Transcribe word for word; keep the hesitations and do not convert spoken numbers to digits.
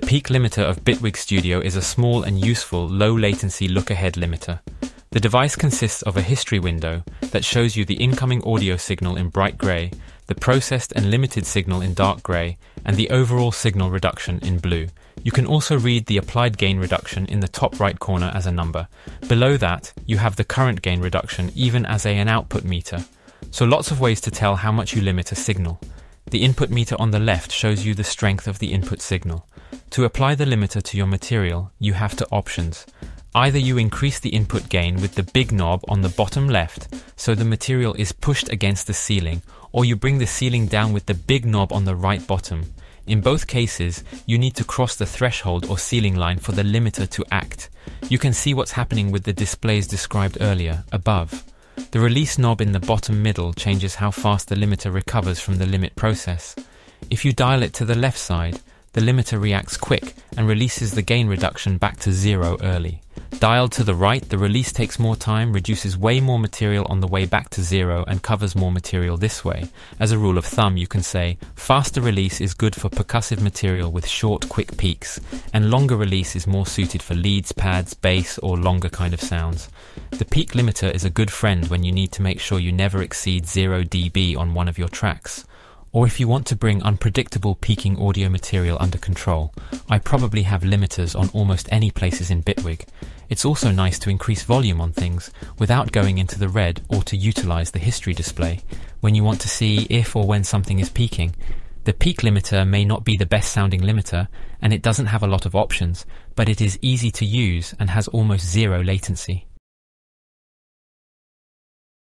The Peak Limiter of Bitwig Studio is a small and useful low-latency look-ahead limiter. The device consists of a history window that shows you the incoming audio signal in bright grey, the processed and limited signal in dark grey, and the overall signal reduction in blue. You can also read the applied gain reduction in the top right corner as a number. Below that, you have the current gain reduction even as a, an output meter. So lots of ways to tell how much you limit a signal. The input meter on the left shows you the strength of the input signal. To apply the limiter to your material, you have two options. Either you increase the input gain with the big knob on the bottom left, so the material is pushed against the ceiling, or you bring the ceiling down with the big knob on the right bottom. In both cases, you need to cross the threshold or ceiling line for the limiter to act. You can see what's happening with the displays described earlier, above. The release knob in the bottom middle changes how fast the limiter recovers from the limit process. If you dial it to the left side, the limiter reacts quick and releases the gain reduction back to zero early. Dialed to the right, the release takes more time, reduces way more material on the way back to zero, and covers more material this way. As a rule of thumb, you can say, faster release is good for percussive material with short, quick peaks, and longer release is more suited for leads, pads, bass, or longer kind of sounds. The peak limiter is a good friend when you need to make sure you never exceed zero decibels on one of your tracks. Or if you want to bring unpredictable peaking audio material under control. I probably have limiters on almost any places in Bitwig. It's also nice to increase volume on things without going into the red, or to utilize the history display when you want to see if or when something is peaking. The peak limiter may not be the best sounding limiter, and it doesn't have a lot of options, but it is easy to use and has almost zero latency.